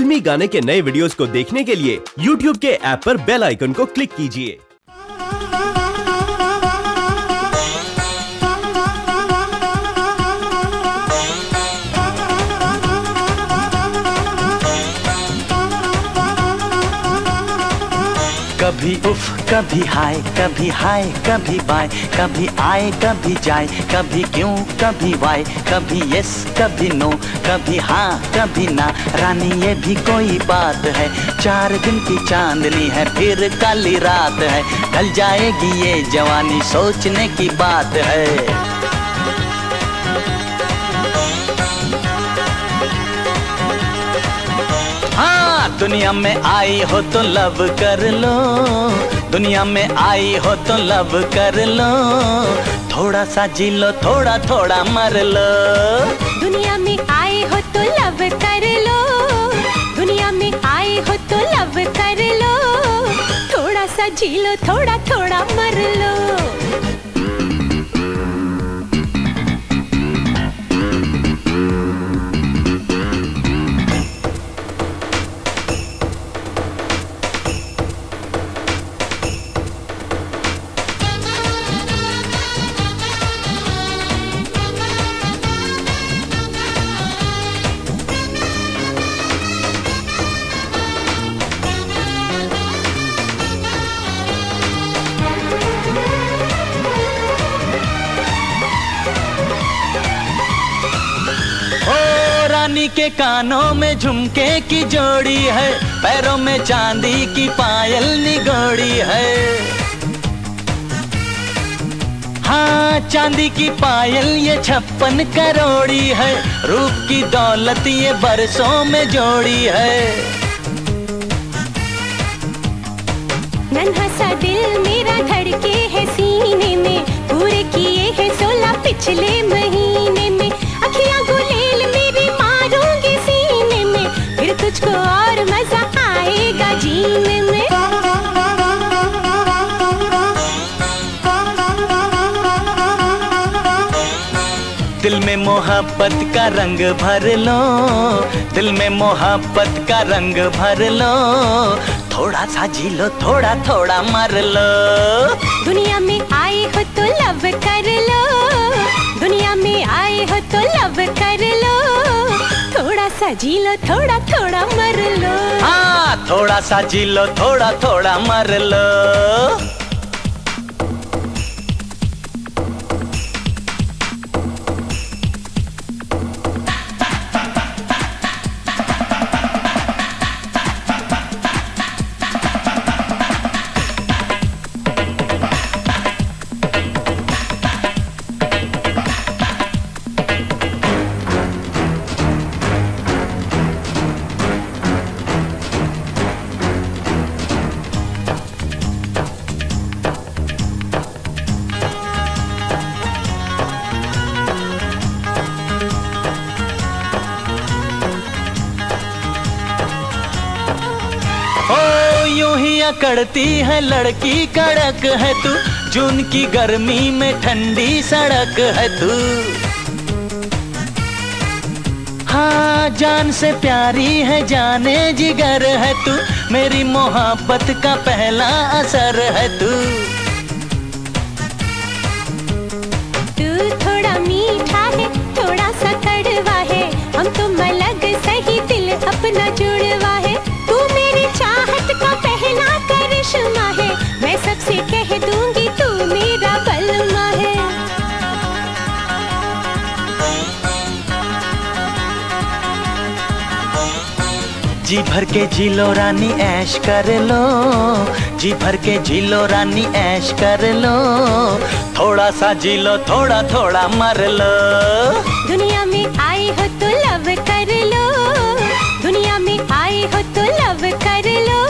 फिल्मी गाने के नए वीडियोस को देखने के लिए YouTube के ऐप पर बेल आइकन को क्लिक कीजिए। कभी उफ कभी हाय कभी बाय, कभी आए कभी जाए, कभी क्यों कभी वाय, कभी यस कभी नो, कभी हाँ कभी ना। रानी ये भी कोई बात है, 4 दिन की चांदनी है फिर काली रात है, ढल जाएगी ये जवानी सोचने की बात है। दुनिया में आई हो तो लव कर लो, दुनिया में आई हो तो लव कर लो, थोड़ा सा जी लो थोड़ा थोड़ा मर लो। दुनिया में आई हो तो लव कर लो, दुनिया में आई हो तो लव कर लो, थोड़ा सा जी लो थोड़ा थोड़ा मर लो। रानी के कानों में झुमके की जोड़ी है, पैरों में चांदी की पायल निगोड़ी है। हाँ चांदी की पायल ये 56 करोड़ी है, रूप की दौलत ये बरसों में जोड़ी है। नन्हा सा दिल मेरा धड़के है सीने में, पूरे किए हैं 16 पिछले महीने में, अखियां गुलेल मेरी मारूंगी सीने में, फिर तुझको और मजा आएगा जीने में। दिल में मोहब्बत का रंग भर लो, दिल में मोहब्बत का रंग भर लो, थोड़ा सा जी लो थोड़ा थोड़ा मर लो। दुनिया में आए हो तो लव कर लो, दुनिया में आए हो तो लव कर लो, थोड़ा सा जी लो थोड़ा थोड़ा मर लो। हाँ थोड़ा सा जी लो थोड़ा थोड़ा मर लो। यूं ही अकड़ती है लड़की कड़क है तू, जून की गर्मी में ठंडी सड़क है तू। हाँ जान से प्यारी है जाने जिगर है तू, मेरी मोहब्बत का पहला असर है तू। तू थोड़ा मीठा है थोड़ा सा कड़वा है, हम तो अलग सही दिल अपना जुड़वा है, चाहत का पहला करिश्मा है, मैं सबसे कह दूंगी तू मेरा बलमा है। जी भर के जी लो रानी ऐश कर लो, जी भर के जी लो रानी ऐश कर लो, थोड़ा सा जी लो थोड़ा थोड़ा मर लो। दुनिया में आए हो तो लव कर लो, दुनिया में आए हो तो लव कर लो,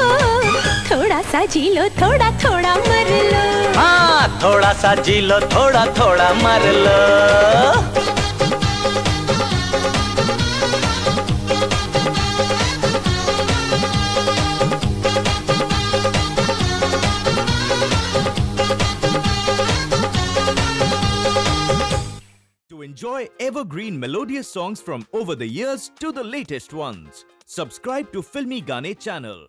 थोड़ा सा जी लो थोड़ा थोड़ा मर लो। हाँ थोड़ा सा जी लो थोड़ा थोड़ा मर लो। Enjoy evergreen melodious songs from over the years to the latest ones. Subscribe to Filmi Gaane channel.